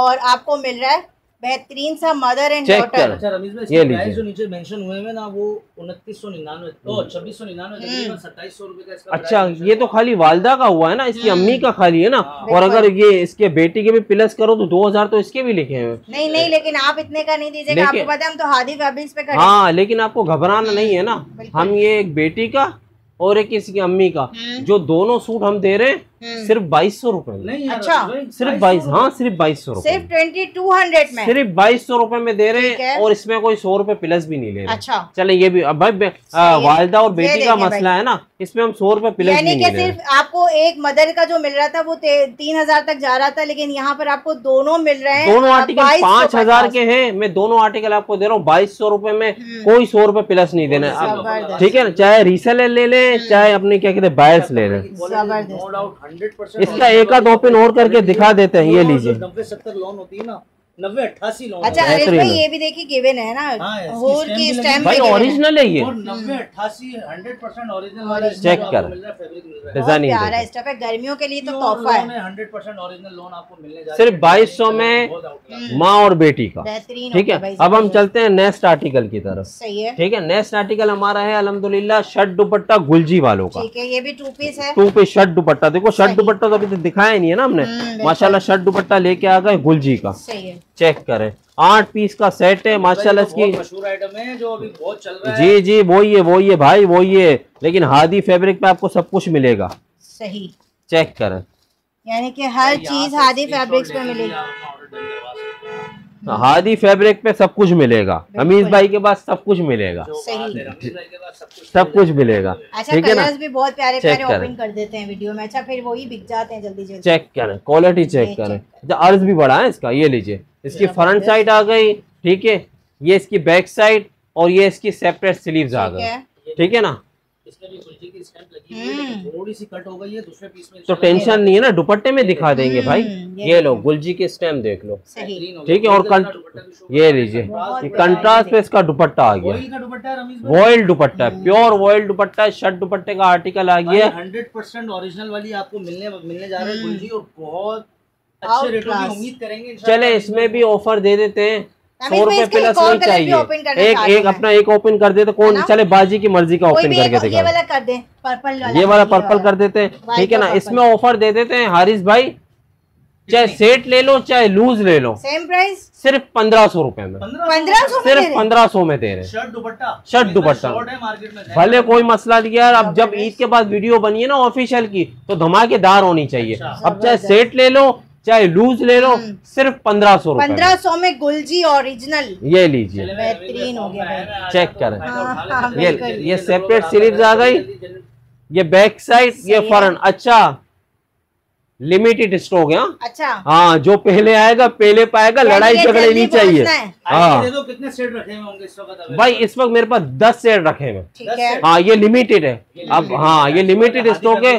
और आपको मिल रहा है बेहतरीन सा मदर एंड डॉटर। अच्छा रमीज भाई ये प्राइस जो नीचे मेंशन हुए हैं ना वो 2999 तो 2699 तकरीबन 2700 का इसका। अच्छा ये तो खाली वालदा का हुआ है ना, इसकी अम्मी का खाली है ना, और अगर ये इसके बेटी के भी प्लस करो तो 2000 तो इसके भी लिखे हैं। नहीं नहीं लेकिन आप इतने का नहीं दीजिएगा, आपको पता है हम तो हादी फैब्रिक्स पे खड़े हैं। हां लेकिन आपको घबराना नहीं है ना, हम ये एक बेटी का और एक इसकी अम्मी का जो दोनों सूट हम दे रहे हैं सिर्फ 2200 रूपये। अच्छा सिर्फ 2200, हाँ सिर्फ 2200 रूपये, सिर्फ 2200 में, सिर्फ 2200 रूपये में दे रहे हैं, और इसमें कोई 100 रूपये प्लस भी नहीं ले रहे। अच्छा चले ये भी अब भाई वालदा और बेटी का मसला है ना, इसमें हम 100 रूपये प्लस नहीं ले रहे। सिर्फ आपको एक मदर का जो मिल रहा था वो 3000 तक जा रहा था, लेकिन यहाँ पर आपको दोनों मिल रहे हैं। दोनों आर्टिकल 5000 के हैं, मैं दोनों आर्टिकल आपको दे रहा हूँ 2200 रूपये में, कोई 100 रूपये प्लस नहीं देना। ठीक है ना, चाहे रीसेलर ले लें चाहे अपने क्या कहते हैं बायर्स ले रहे हैं। इसका एक आध ओपन और करके दिखा देते हैं। ये लीजिए 90-70 लोन होती है ना, 90-88 लोन। अच्छा भाई ये भी देखिए गिवन है ना, होर की स्टैम्प भाई ओरिजिनल है ये, 90-88 100% ओरिजिनल वाला। चेक कर डिजाइन है, स्टफ है, गर्मियों के लिए तो तोहफा है। 100% ओरिजिनल लोन आपको मिलने जा रहा है सिर्फ 2200 में, माँ और बेटी का। ठीक है, अब हम चलते हैं नेक्स्ट आर्टिकल की तरफ। सही है, ठीक है, नेक्स्ट आर्टिकल हमारा है अल्हम्दुलिल्लाह शर्ट दुपट्टा गुलजी वालों का। ठीक है, ये भी टू पीस है, टू पीस शर्ट दुपट्टा। देखो शर्ट दुपट्टा तो अभी तक दिखाया नहीं है ना हमने, माशाल्लाह शर्ट दुपट्टा लेके आ गए गुलजी का। सही है, चेक करें 8 पीस का सेट है माशाल्लाह। इसकी मशहूर आइटम है जो अभी बहुत चल रहा है। जी जी वो ये भाई वो ये, लेकिन हादी फैब्रिक पे आपको सब कुछ मिलेगा। सही, चेक करें, यानी कि हर चीज हादी फैब्रिक्स पे मिलेगी, हादी फैब्रिक पे सब कुछ मिलेगा। रमीज भाई के पास सब कुछ मिलेगा, सब कुछ मिलेगा। अच्छा कलर्स भी बहुत प्यारे प्यारे ओपन कर देते हैं वीडियो में। अच्छा फिर वही बिक जाते हैं जल्दी जल्दी। चेक करें क्वालिटी, चेक करें अर्ज भी बड़ा है इसका। ये लीजिए इसकी फ्रंट साइड आ गई, ठीक है, ये इसकी बैक साइड, और ये इसकी सेपरेट स्लीव्स आ गई। ठीक है ना, इसमें भी गुलजी की स्टैम्प लगी है, थोड़ी सी कट हो गई है दूसरे पीस में, तो टेंशन नहीं है ना, दुपट्टे में दिखा देंगे भाई। ये लो गुलजी की स्टैम्प देख लो, ठीक है, और ये लीजिए कंट्रास्ट पे इसका दुपट्टा आ गया, voile dupatta, pure voile dupatta. Shirt दुपट्टे का आर्टिकल आ गया, 100% ओरिजिनल वाली आपको मिलने जा रहा है गुलजी, और बहुत अच्छे रेट में उम्मीद करेंगे। चले इसमें भी ऑफर दे देते हैं, 100 रूपये प्लस नहीं चाहिए। एक अपना एक ओपन कर देते, कौन चले बाजी की मर्जी का ओपन करके दिखा, ये वाला पर्पल कर देते हैं। ठीक है ना, इसमें ऑफर दे देते हैं हारिस भाई, चाहे सेट ले लो चाहे लूज ले लो, सेम प्राइस सिर्फ 1500 रूपये में, 1500 सिर्फ 1500 में दे रहे शर्ट दुपट्टा। शर्ट दुपट्टा भले कोई मसला नहीं यार, अब जब ईद के बाद वीडियो बनी है ना ऑफिशियल की तो धमाकेदार होनी चाहिए। अब चाहे सेट ले लो चाहे लूज ले लो, सिर्फ 1500 रूपये, 1500 में गुलजी ओरिजिनल। ये लीजिए बेहतरीन हो गया, चेक करें। ये सेपरेट स्लीव्स आ गई, ये बैक साइड, ये फ्रंट। अच्छा लिमिटेड स्टॉक है। अच्छा हाँ, जो पहले आएगा पहले पाएगा, लड़ाई झगड़े नहीं चाहिए। हाँ कितने सेट रखे हैं होंगे इस वक्त? भाई इस वक्त मेरे पास 10 सेट रखे हैं। हाँ ये लिमिटेड है, अब हाँ ये लिमिटेड स्टॉक है,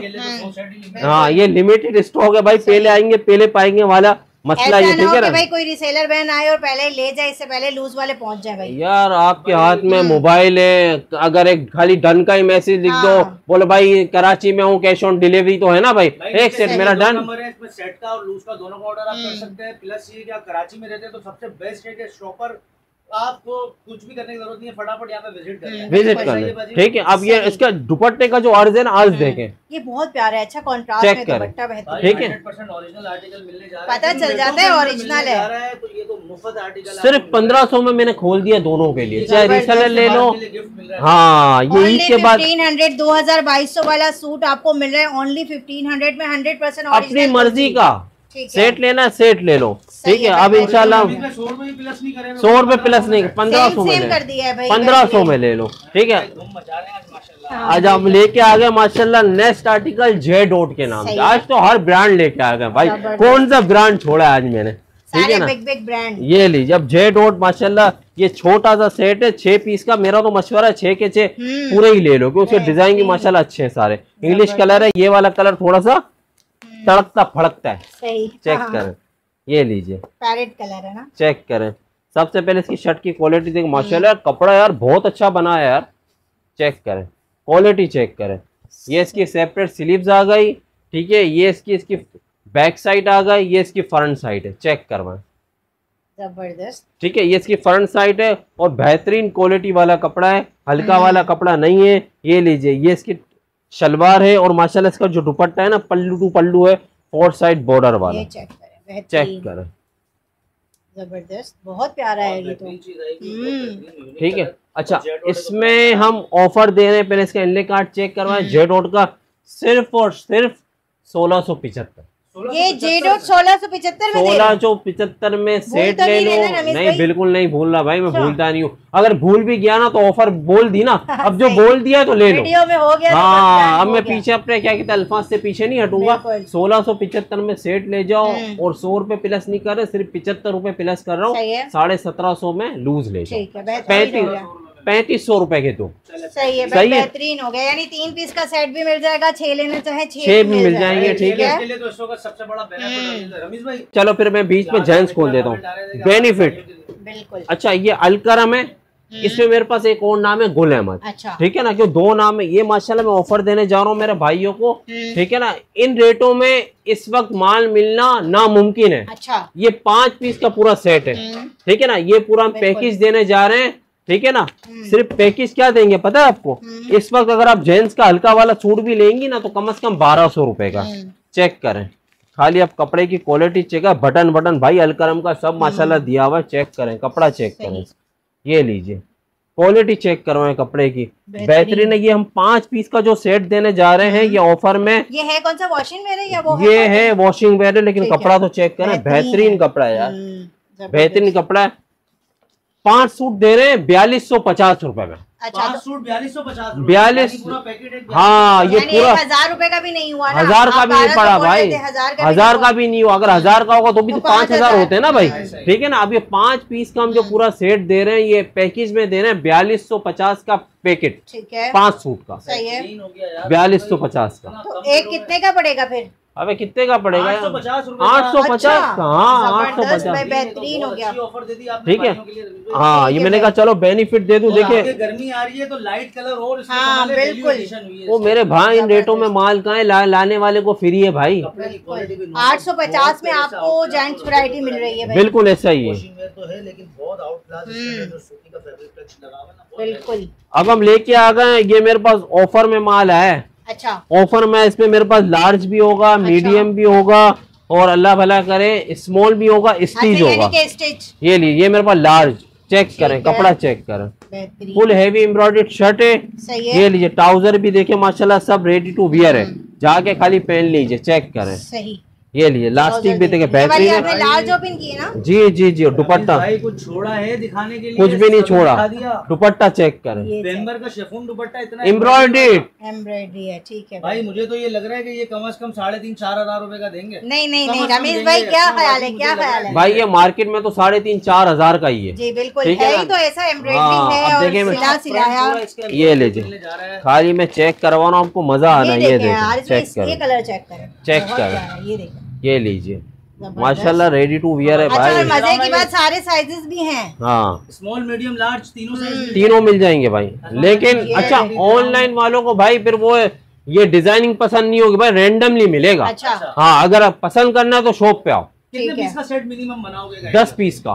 हाँ ये लिमिटेड स्टॉक है भाई, पहले आएंगे पहले पाएंगे वाला मसला ये ठीक है ना भाई, कोई रिसेलर बहन आए और पहले ले जाए, इससे पहले लूज वाले पहुंच जाए। भाई यार आपके हाथ में मोबाइल है, अगर एक खाली डन का ही मैसेज लिख दो, बोलो भाई कराची में हूँ कैश ऑन डिलीवरी तो है ना भाई, एक सेट मेरा डन। इसमें सेट का और लूज का दोनों का ऑर्डर आप कर सकते हैं। प्लस ये कराची में रहते हैं तो सबसे बेस्ट है कि शॉपर आपको कुछ भी करने की जरूरत नहीं है, फटाफट यहाँ पे विजिट कर ठीक है। अब ये इसका दुपट्टे का जो अर्ज है ना, आज देखें ये बहुत प्यारा है, अच्छा कॉन्ट्रास्ट दुपट्टा बेहतर ठीक है। 100% ओरिजिनल आर्टिकल मिलने जा रहा है, पता चल जाता है ओरिजिनल है, तो ये तो मुफ्त आर्टिकल सिर्फ 1500 में मैंने खोल दिया दोनों के लिए, चाहे रिसेलर ले लो। हाँ ये ईद के बाद 1500 2200 वाला सूट आपको मिल रहा है ओनली 1500 में, 100% अपनी मर्जी का सेट लेना, सेट ले लो ठीक है। अब इंशाल्लाह 100 रुपए प्लस नहीं, 1500 में, 1500 में ले लो ठीक है। आज हम लेके आ गए माशाल्लाह नेक्स्ट आर्टिकल जे डॉट के नाम से। आज तो हर ब्रांड लेके आ गए भाई, कौन सा ब्रांड छोड़ा आज मैंने ठीक है ना, बिग ब्रांड। ये लीजिए अब जे डॉट माशाल्लाह, ये छोटा सा सेट है 6 पीस का, मेरा तो मशवरा है 6 के 6 पूरे ही ले लो, क्योंकि उसके डिजाइन भी माशाल्लाह अच्छे है, सारे इंग्लिश कलर है। ये वाला कलर थोड़ा सा तड़कता फड़कता है, सही चेक करें। ये लीजिए पैरेट कलर है ना, चेक करें। सबसे पहले इसकी शर्ट की क्वालिटी देखिए माशाल्लाह, कपड़ा यार बहुत अच्छा बना है यार, चेक करें क्वालिटी चेक करें। ये इसकी सेपरेट स्लीव्स आ गई ठीक है, ये इसकी बैक साइड आ गई, ये इसकी फ्रंट साइड है, चेक करवाएं जबरदस्त ठीक है। ये इसकी फ्रंट साइड है और बेहतरीन क्वालिटी वाला कपड़ा है, हल्का वाला कपड़ा नहीं है। ये लीजिए ये इसकी शलवार है और माशाल्लाह इसका जो दुपट्टा है ना, पल्लू टू पल्लू है, 4 साइड बॉर्डर वाला, चेक करें जबरदस्त, बहुत प्यारा है ये तो ठीक है। अच्छा इसमें हम ऑफर दे रहे हैं, पहले इसका इनले कार्ड चेक करवाएं। जे डॉट का सिर्फ और सिर्फ 1675, ये जे डॉट 1675 में, 1675 में सेट ले लो। नहीं बिल्कुल नहीं भूल रहा भाई, मैं भूलता नहीं हूँ, अगर भूल भी गया ना तो ऑफर बोल दी ना, अब जो बोल दिया तो ले लो वीडियो में हो गया। हाँ अब मैं पीछे अपने क्या कहते हैं अल्फाज से पीछे नहीं हटूंगा। 1675 में सेट ले जाओ और 100 रुपए प्लस नहीं कर रहे, सिर्फ 75 रुपए प्लस कर रहा हूँ, 1750 में लूज ले जाओ, 3500 रुपए के दो, सही है बेहतरीन हो गया। यानी 3 पीस का सेट भी मिल जाएगा, 6 लेना चाहे 6 भी मिल जाएंगे ठीक है। दोस्तों का सबसे बड़ा बेनिफिट रमेश भाई, चलो फिर मैं बीच में जेंट्स खोल देता हूँ बेनिफिट बिल्कुल। अच्छा ये अल करम है, इसमें मेरे पास एक और नाम है गुल अहमद ठीक है ना, क्यों दो नाम है। ये माशाल्लाह मैं ऑफर देने जा रहा हूँ मेरे भाइयों को ठीक है ना, इन रेटों में इस वक्त माल मिलना नामुमकिन है। अच्छा ये 5 पीस का पूरा सेट है ठीक है ना, ये पूरा हम पैकेज देने जा रहे हैं ठीक है ना। सिर्फ पैकेज क्या देंगे पता है आपको, इस वक्त अगर आप जेंट्स का हल्का वाला सूट भी लेंगी ना तो कम से कम 1200 रुपए का, चेक करें खाली आप कपड़े की क्वालिटी चेक करें, बटन बटन भाई अल करम का सब माशाल्लाह दिया हुआ है, चेक करें कपड़ा चेक करें। ये लीजिए क्वालिटी चेक करवाएं कपड़े की, बेहतरीन है। ये हम 5 पीस का जो सेट देने जा रहे हैं ये ऑफर में, ये है कौन सा वॉशिंग वेयर है या वो, ये है वॉशिंग वेयर है, लेकिन कपड़ा तो चेक करें बेहतरीन कपड़ा है यार, बेहतरीन कपड़ा है। 5 सूट दे रहे हैं 4250 रुपए में, अच्छा 5 सूट 4250 पूरा पैकेट है। हाँ ये पूरा 1000 रुपए का भी नहीं हुआ ना, 1000 का भी नहीं पड़ा भाई, 1000 का भी नहीं हुआ, अगर 1000 का होगा तो भी तो 5000 होते हैं ना भाई ठीक है ना। अब ये 5 पीस का हम जो पूरा सेट दे रहे हैं ये पैकेज में दे रहे हैं 4250 का पैकेट ठीक है, 5 सूट का सही है 4250 का। एक कितने का पड़ेगा फिर, अबे कितने का पड़ेगा, 850 का। हाँ 850 बेहतरीन हो गया ऑफर दे दी आपने ठीक है। हाँ ये मैंने कहा चलो बेनिफिट दे दूं, देखिए गर्मी आ रही है तो लाइट कलर और हाँ बिल्कुल, वो मेरे भाई इन रेटों में माल कहाँ है, लाने वाले को फ्री है भाई। 850 में आपको जेंट्स वैरायटी मिल रही है बिल्कुल, ऐसा ही है लेकिन बहुत आउट क्लास बिल्कुल। अब हम लेके आ गए, ये मेरे पास ऑफर में माल है, अच्छा ऑफर में इसमें मेरे पास लार्ज भी होगा, मीडियम भी होगा और अल्लाह भला करे स्मॉल भी होगा, स्टिच होगा। ये लीजिए ये मेरे पास लार्ज, चेक करें कपड़ा चेक करें, फुल हैवी एम्ब्रॉयडर्ड शर्ट है। ये लीजिए ट्राउजर भी देखे माशाल्लाह सब रेडी टू वियर है, जाके खाली पहन लीजिए चेक करें सही। ये लिए लास्टिक भी देखे बेहतरीन, जी जी जी। दुपट्टा कुछ छोड़ा है दिखाने के लिए, कुछ भी नहीं छोड़ा, दुपट्टा चेक करें का शेफून दुपट्टा इतना एम्ब्रॉयडरी है ठीक है भाई। मुझे तो ये लग रहा है कि ये कम से कम 3500-4000 रुपए का देंगे। नहीं नहीं नहीं रमेश भाई क्या ख्याल है, क्या ख्याल है भाई, ये मार्केट में तो 3500-4000 का ही है जी बिल्कुल, तो ऐसा एम्ब्रॉयडरी है। ये लीजिए खाली मैं चेक करवाना, आपको मजा आना। ये कलर चेक करें, चेक करें ये लीजिए माशाल्लाह रेडी टू वियर है भाई। अच्छा, मजे की बात सारे साइजेस भी हैं। हाँ स्मॉल मीडियम लार्ज तीनों मिल जाएंगे भाई। लेकिन अच्छा ऑनलाइन वालों को भाई फिर वो ये डिजाइनिंग पसंद नहीं होगी भाई, रेंडमली मिलेगा। अच्छा हाँ अगर आप पसंद करना है तो शॉप पे आओ। कितने पीस का सेट मिनिमम बनाओगे? 10 पीस का।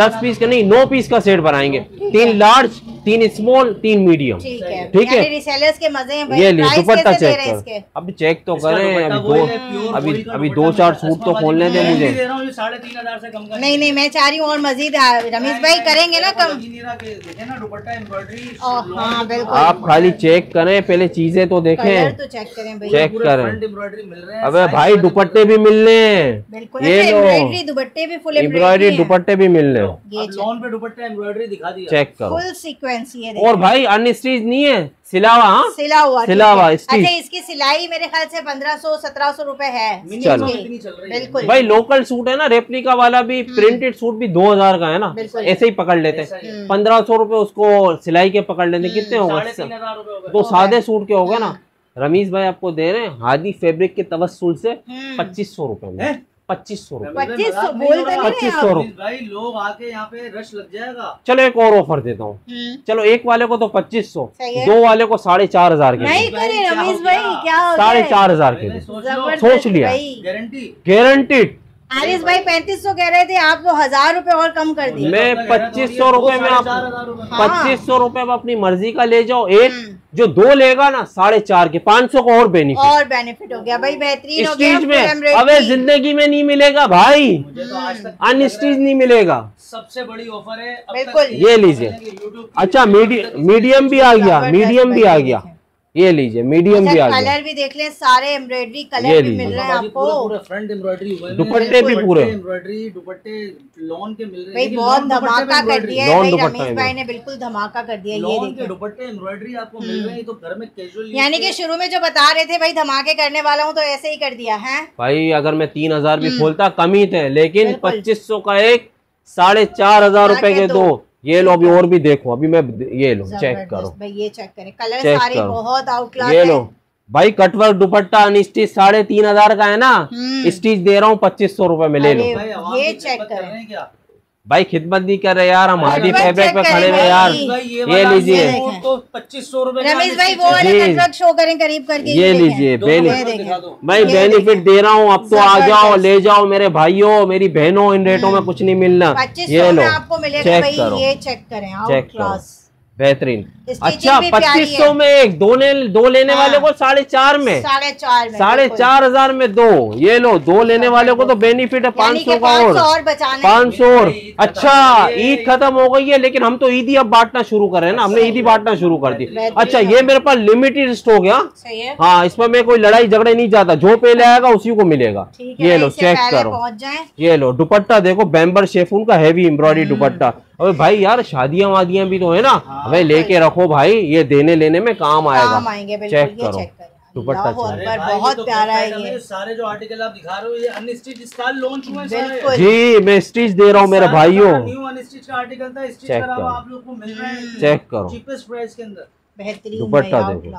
10 पीस का नहीं 9 पीस का सेट बनाएंगे। 3 लार्ज 3 स्मॉल 3 मीडियम। ठीक है रिसेलर्स के मजे हैं भाई। ये ली दुपट्टा चेक कर, अब चेक तो करें। अभी 2-4 सूट तो खोल लेते हैं। मुझे 3500 से कम नहीं, मैं चाह रही हूँ और मजीद रमीज भाई करेंगे ना कम। आप खाली चेक करें, पहले चीजें तो देखें, चेक करें। अब भाई दुपट्टे भी मिल रहे हैं, बिल्कुल एम्ब्रॉयडरी दुपट्टे भी, फुल एम्ब्रॉयडरी दुपट्टे भी मिल रहे हो। लॉन पे दुपट्टा एम्ब्रॉयडरी दिखा दिया, चेक करो फुल सीक्वेंस। ये और भाई अनस्टिच नहीं है, सिलावा। हाँ सिलावा। अच्छा इसकी सिलाई मेरे ख्याल से 1500-1700 रुपए है। चलो बिल्कुल भाई लोकल सूट है ना, रेप्लिका वाला भी प्रिंटेड सूट भी 2000 का है ना, ऐसे ही पकड़ लेते हैं। 1500 रुपए उसको सिलाई के पकड़ लेते। कितने हो गए? तो सादे सूट के हो गए ना रमीज भाई, आपको दे रहे हैं हादी फैब्रिक के तवस्सुल से 2500 रुपए में। 2500 रुपए। लोग आके यहाँ पे रश लग जाएगा। चलो एक और ऑफर देता हूँ। चलो एक वाले को तो 2500, 2 वाले को 4,500 के। नहीं रमेश भाई क्या 4,500 के? सोच लिया, गारंटीड। आरिस भाई 3500 कह रहे थे, आप तो 1000 रुपए और कम कर दिए। मैं 2500 रुपए में, आप 2500 रुपए में अपनी मर्जी का ले जाओ। एक जो 2 लेगा ना 4,500 के, 500 का और बेनिफिट हो गया भाई। बेहतरीन हो गया। अबे जिंदगी में नहीं मिलेगा भाई, अनस्टिच नहीं मिलेगा। सबसे बड़ी ऑफर है बिल्कुल, ये लीजिए। अच्छा मीडियम भी आ गया, मीडियम भी आ गया। ये लीजिए मीडियम भी आ गया। कलर भी देख लें, सारे एम्ब्रॉयडरी कलर भी मिल रहे हैं आपको। पूरा फ्रंट एम्ब्रॉयडरी, दुपट्टे भी पूरे एम्ब्रॉयडरी, दुपट्टे लॉन के मिल रहे हैं। बहुत धमाका कर दिया है रमेश भाई ने, बिल्कुल धमाका कर दिया। ये देखिए दुपट्टे एम्ब्रॉयडरी आपको मिल रहे हैं, तो घर में कैजुअल। यानी कि शुरू में जो बता रहे थे भाई धमाके करने वाला हूँ, तो ऐसे ही कर दिया है भाई। अगर मैं 3000 भी खोलता कम ही थे, लेकिन 2500 का एक, 4,500 रुपए के 2। ये लो अभी और भी देखो, अभी मैं ये लो चेक करो भाई, ये चेक करें। कलर सारे बहुत आउटलाइन। ये लो भाई कटवर्क दुपट्टा अनस्टिच 3,500 का है ना, स्टिच दे रहा हूँ 2500 रुपए में। ले लो भाई, ये चेक करें। क्या भाई खिदमत नहीं कर रहे यार, हम हादी फैब्रिक पे खड़े हैं यार। ये लीजिए 2500 रुपए। रमेश भाई वो कटवर्क शो करें करीब करके। ये लीजिए भाई बेनिफिट दे रहा हूँ, अब तो आ जाओ ले जाओ मेरे भाइयों मेरी बहनों। इन रेटों में कुछ नहीं मिलना। ये लो आपको मिलेगा भाई, ये चेक करें। चेक क्लास बेहतरीन। अच्छा 2500 में एक, 2 लेने वाले को 4,500 में, 4,500 में 2। ये लो 2 लेने वाले को तो बेनिफिट है 500 का और 500 और। अच्छा ईद खत्म हो गई है, लेकिन हम तो ईदी अब बांटना शुरू कर रहे हैं ना, हमने ईदी बांटना शुरू कर दी। अच्छा ये मेरे पास लिमिटेड स्टॉक है। हाँ इसमें मैं कोई लड़ाई झगड़े नहीं चाहता, जो पहले आएगा उसी को मिलेगा। ये लो चेक करो। ये लो दुपट्टा देखो, बैंबर शेफून का हैवी एम्ब्रॉयडरी दुपट्टा। अबे भाई यार शादियां वादियां भी तो है ना, हमें लेके रखो भाई, ये देने लेने में काम आएगा। चेक करो दुपट्टा, बहुत प्यारा है ये। सारे जो आर्टिकल आप दिखा रहे हो ये अनस्टिच स्टाइल लॉन्च हुआ है जी। मैं स्टिच दे रहा हूँ मेरे भाइयों, न्यू अनस्टिच का आर्टिकल था। स्टिच करावा आप लोग को मिल रहा है। चेक करो चीपेस्ट प्राइस के अंदर बेहतरीन दुपट्टा देखो,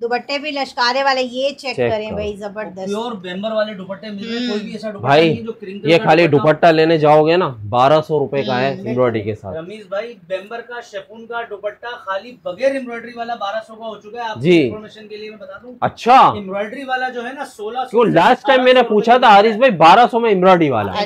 दुपट्टे भी लश्कारे वाले। ये चेक करें भाई जबरदस्त, प्योर बेम्बर वाले दुपट्टे मिल रहे हैं। कोई भी ऐसा दुपट्टा नहीं जो क्रिंकल। ये खाली दुपट्टा लेने जाओगे ना 1200 रुपए का है एम्ब्रॉयडरी के साथ। रमेश भाई बेम्बर का शेफून का दुपट्टा खाली बगैर एम्ब्रॉयडरी वाला 1200 का हो चुका है। आपको इन्फॉर्मेशन के लिए मैं बता दूं। अच्छा एम्ब्रॉयडरी वाला जो है ना 1600। लास्ट टाइम मैंने पूछा था हारिस भाई 1200 में एम्ब्रॉयडरी वाला जी,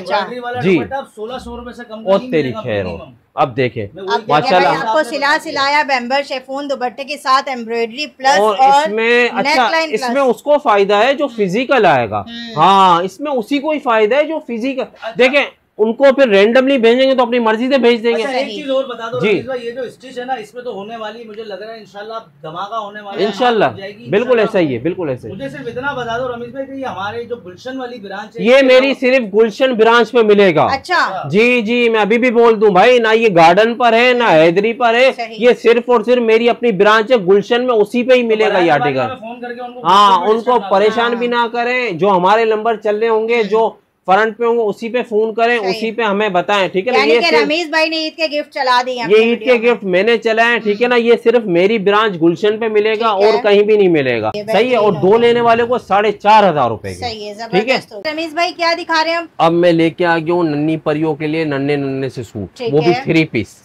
1600 रुपए से कम। और तेरी खैर हो, अब देखें माशाल्लाह आपको सिला सिलाया बेम्बर शेफून दुपट्टे के साथ एम्ब्रॉयडरी प्लस और इसमें। अच्छा इसमें उसको फायदा है जो फिजिकल आएगा। हाँ इसमें उसी को ही फायदा है जो फिजिकल। देखें उनको फिर रेंडमली भेजेंगे तो अपनी मर्जी से भेज देंगे। अच्छा, एक चीज और बता दो जी, ये जो स्टिच है ना इसमें तो होने वाली मुझे लग रहा है इंशाल्लाह धमाका होने वाला है। इंशाल्लाह बिल्कुल ऐसा ही है, बिल्कुल ऐसा ही। मुझे सिर्फ इतना बता दो रमेश भाई कि हमारे जो गुलशन वाली ब्रांच है ये मेरी सिर्फ गुलशन ब्रांच में मिलेगा। अच्छा जी जी, मैं अभी भी बोल दूं भाई, ना ये गार्डन पर है ना हैदरी पर है, ये सिर्फ और सिर्फ मेरी अपनी ब्रांच है गुलशन में, उसी पे ही मिलेगा ये आर्टिकल। हाँ उनको परेशान भी ना करें, जो हमारे नंबर चल रहे होंगे जो फ्रंट पे होंगे उसी पे फोन करें, उसी पे हमें बताएं, ठीक है ना। ये रमेश भाई ने ईद के गिफ्ट चला दिए, ये ईद के गिफ्ट मैंने चलाए, ठीक है ना। ये सिर्फ मेरी ब्रांच गुलशन पे मिलेगा और कहीं भी नहीं मिलेगा, सही है। और दो लेने वाले को 4,500 रूपए, ठीक है। रमेश भाई क्या दिखा रहे हैं अब मैं लेके आ गया हूँ नन्ही परियों के लिए नन्हे नन्हे से सूट, वो भी 3 पीस,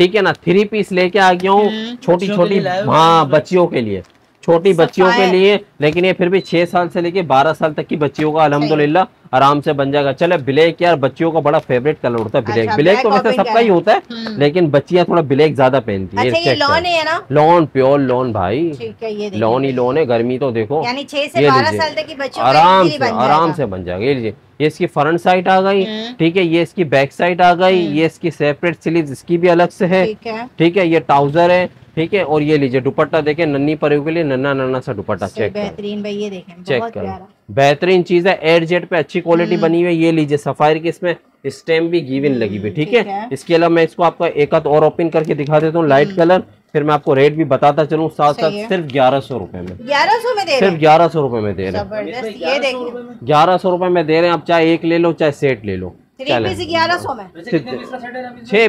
ठीक है ना। 3 पीस लेके आ गया हूँ छोटी छोटी, हाँ बच्चियों के लिए, छोटी बच्चियों के लिए, लेकिन ये फिर भी 6 साल से लेके 12 साल तक की बच्चियों का अल्हम्दुलिल्लाह आराम से बन जाएगा। चले ब्लैक, यार बच्चियों का बड़ा फेवरेट कलर होता है ब्लैक। ब्लैक तो वैसे सबका ही होता है, लेकिन बच्चियां थोड़ा ब्लैक ज्यादा पहनती है। ये लॉन है ना, लॉन प्योर लॉन भाई, लॉन ही लॉन है। गर्मी तो देखो, यानी 6 से 12 साल तक की बच्चियों आराम से बन जाएगा। ये लीजिए, ये इसकी फ्रंट साइड आ गई, ठीक है। ये इसकी बैक साइड आ गई, ये इसकी सेपरेट स्लीव इसकी भी अलग से है, ठीक है। ये ट्राउजर है, ठीक है। और ये लीजिए दुपट्टा, देखें नन्ही परियों के लिए नन्ना नन्ना सा दुपट्टा, चेक बेहतरीन भाई, ये देखें चेक करें, बेहतरीन चीज है। एयर जेट पे अच्छी क्वालिटी बनी हुई है। ये लीजिए सफायर की इसमें स्टेम भी गिवन लगी हुई, ठीक है। इसके अलावा मैं इसको आपका एक आध और ओपन करके दिखा देता हूँ, लाइट कलर, फिर मैं आपको रेट भी बताता चलूँ साथ साथ। सिर्फ 1100 रूपये में, 1100 में दे रहे, सिर्फ 1100 रूपये में दे रहे, 1100 रूपये में दे रहे हैं। आप चाहे एक ले लो, चाहे सेट ले लो, 1100 में 6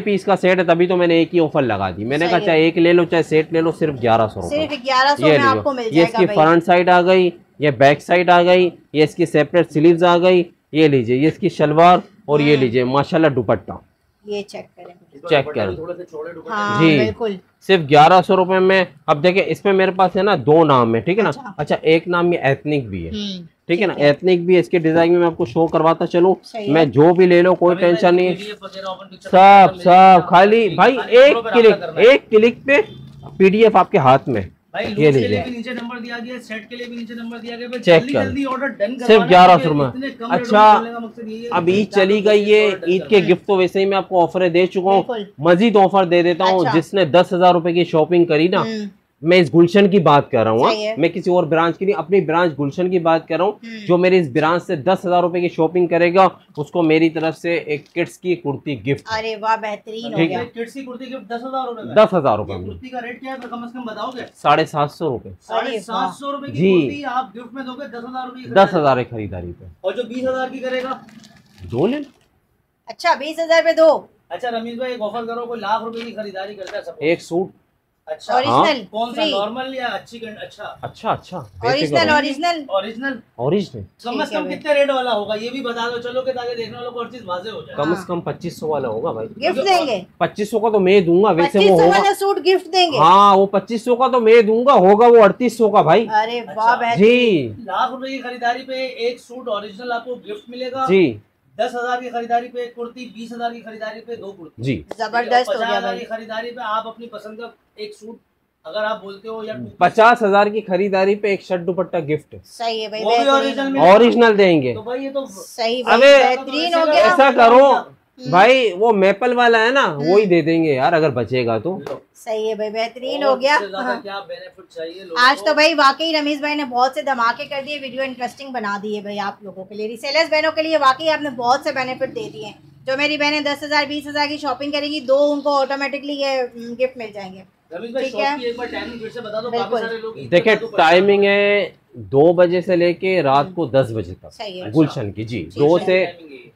पीस का सेट है, तभी तो मैंने एक ही ऑफर लगा दी। मैंने कहा चाहे एक ले लो चाहे सेट ले लो, सिर्फ 1100 रूपये में आपको मिल जाएगा। ये इसकी फ्रंट साइड आ गई, ये बैक साइड आ गई, ये इसकी सेपरेट स्लीव्स आ गई। ये लीजिए, ये इसकी शलवार, और ये लीजिए माशाल्लाह दुपट्टा, ये चेक करें, चेक करें, हाँ जी बिल्कुल, सिर्फ 1100 रूपये में। अब देखिए इसमें मेरे पास है ना 2 नाम है, ठीक है ना। अच्छा, एक नाम ये एथनिक भी है, ठीक है ना। एथनिक भी इसके डिजाइन में मैं आपको शो करवाता चलूं। मैं जो भी ले लो कोई टेंशन नहीं, सब खाली भाई एक क्लिक पे PDF आपके हाथ में। ये लीजिए, नीचे नंबर दिया गया है, सेट के लिए भी नीचे नंबर दिया गया है। चेक जल्दी ऑर्डर डन करवाना, सिर्फ 1100 रूपये। अच्छा, अब ईद चली गई है, ईद के गिफ्ट तो वैसे ही मैं आपको ऑफर दे चुका हूँ, मजीद ऑफर दे देता हूँ। जिसने 10,000 रूपये की शॉपिंग करी ना, मैं इस गुलशन की बात कर रहा हूँ, मैं किसी और ब्रांच की नहीं, अपनी ब्रांच गुलशन की बात कर रहा हूँ। जो मेरे इस ब्रांच से 10,000 रूपये की शॉपिंग करेगा, उसको मेरी तरफ से एक किड्स की कुर्ती गिफ्ट। अरे वाह, बेहतरीन हो गया, किड्स की कुर्ती गिफ्ट 10,000 रूपये, 10,000 रूपये। कुर्ती का रेट क्या है, कम से कम बताओगे? 750 रूपये, 750 रूपये जी। आप गिफ्ट में दोगे 10,000 रूपये, 10,000 है खरीदारी पे, और जो 20,000 की करेगा दो ले। अच्छा, 20,000 पे दो। अच्छा रमेश भाई, एक ऑफर करो, कोई 1,00,000 रूपये की खरीदारी करता है एक सूट। अच्छा, ओरिजिनल कौन सा, नॉर्मल या अच्छी? अच्छा, ओरिजिनल। कम से कम कितने रेट वाला होगा ये भी बता दो, चलो के ताकि देखने वालों को हर चीज वाज़े हो जाए। कम से कम 2,500 वाला होगा भाई, गिफ्ट देंगे। 2,500 का तो मैं दूंगा, वैसे वो होगा सूट गिफ्ट देंगे, हाँ वो 2,500 का तो मैं दूंगा, होगा वो 3,800 का भाई। अरे वाह जी, 1,00,000 रूपये की खरीदारी पे एक सूट ओरिजिनल आपको गिफ्ट मिलेगा जी। 10,000 की खरीदारी पे एक कुर्ती, 20,000 की खरीदारी पे 2 कुर्ती जी, जबरदस्त। 50,000 की खरीदारी पे आप अपनी पसंद का एक सूट, अगर आप बोलते हो, या 50,000 की खरीदारी पे एक शर्ट दुपट्टा गिफ्ट, सही है भाई, वो भी ओरिजिनल देंगे। तो भाई ये तो सही बेहतरीन हो गया। ऐसा करो भाई, वो मेपल वाला है ना, वो ही दे देंगे यार, अगर बचेगा तो। सही है भाई, बेहतरीन हो गया। क्या बेनिफिट चाहिए लोगों? आज तो भाई वाकई रमेश भाई ने बहुत से धमाके कर दिए, वीडियो इंटरेस्टिंग बना दी है भाई आप लोगों के लिए, रिसेलर्स बहनों के लिए। वाकई आपने बहुत से बेनिफिट दे दिए। जो मेरी बहनें 10,000 20,000 की शॉपिंग करेगी, 2 उनको ऑटोमेटिकली ये गिफ्ट मिल जाएंगे, ठीक है। देखिये टाइमिंग है 2 बजे से लेके रात को 10 बजे तक गुलशन की जी। 2 से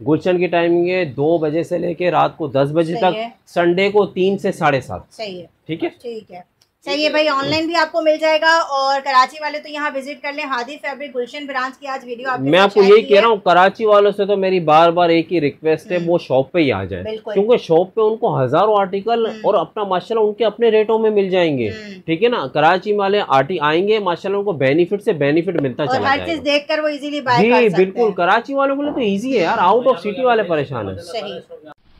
गुलशन की टाइमिंग है 2 बजे से लेके रात को 10 बजे तक। संडे को 3 से 7:30, सही है, ठीक है, ठीक है, सही है भाई। ऑनलाइन भी आपको मिल जाएगा, और कराची वाले तो यहाँ विजिट कर लें, हादी फैब्रिक गुलशन ब्रांच की आज वीडियो आपको। मैं आपको यही कह रहा हूँ, कराची वालों से तो मेरी बार बार एक ही रिक्वेस्ट है, वो शॉप पे ही आ जाए, क्योंकि शॉप पे उनको हजारों आर्टिकल और अपना माशाल्लाह उनके अपने रेटों में मिल जाएंगे, ठीक है ना। कराची वाले आएंगे माशाल्लाह, उनको बेनिफिट से बेनिफिट मिलता चला जाएगा, हर चीज देख कर वो इजीली बाय कर सकते हैं। बिल्कुल, कराची वालों के लिए तो ईजी है यार, आउट ऑफ सिटी वाले परेशान है,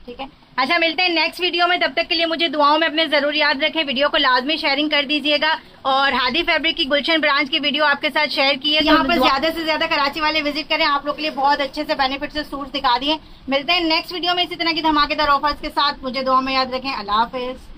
ठीक है। अच्छा, मिलते हैं नेक्स्ट वीडियो में, तब तक के लिए मुझे दुआओं में अपने जरूर याद रखें। वीडियो को लाजमी शेयरिंग कर दीजिएगा, और हादी फैब्रिक की गुलशन ब्रांच की वीडियो आपके साथ शेयर की है। यहाँ पर ज्यादा से ज्यादा कराची वाले विजिट करें, आप लोग के लिए बहुत अच्छे से बेनिफिट से सूट दिखा दिए। मिलते हैं नेक्स्ट वीडियो में इसी तरह की धमाकेदार ऑफर्स के साथ। मुझे दुआ में याद रखें, अल्लाह हाफिज।